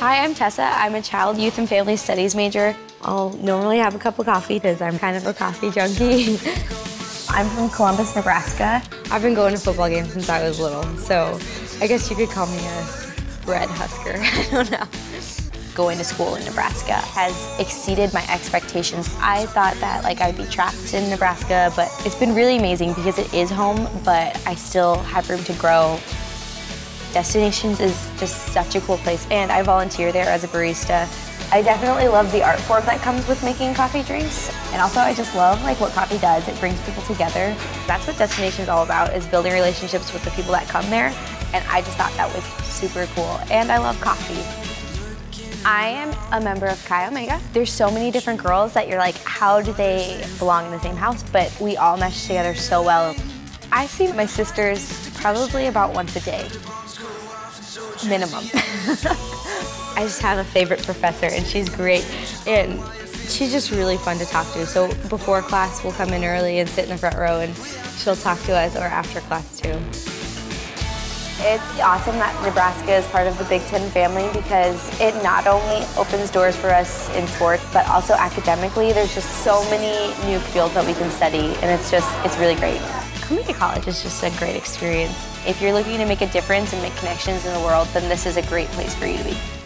Hi, I'm Tessa. I'm a Child, Youth and Family Studies major. I'll normally have a cup of coffee because I'm kind of a coffee junkie. I'm from Columbus, Nebraska. I've been going to football games since I was little, so I guess you could call me a red Husker. I don't know. Going to school in Nebraska has exceeded my expectations. I thought that I'd be trapped in Nebraska, but it's been really amazing because it is home, but I still have room to grow. Destinations is just such a cool place, and I volunteer there as a barista. I definitely love the art form that comes with making coffee drinks, and also I just love what coffee does. It brings people together. That's what Destination is all about, is building relationships with the people that come there, and I just thought that was super cool, and I love coffee. I am a member of Chi Omega. There's so many different girls that you're like, how do they belong in the same house? But we all mesh together so well. I see my sisters probably about once a day, minimum. I just have a favorite professor, and she's great, and she's just really fun to talk to. So before class, we'll come in early and sit in the front row, and she'll talk to us, or after class too. It's awesome that Nebraska is part of the Big Ten family because it not only opens doors for us in sports, but also academically. There's just so many new fields that we can study, and it's really great. Coming to college is just a great experience. If you're looking to make a difference and make connections in the world, then this is a great place for you to be.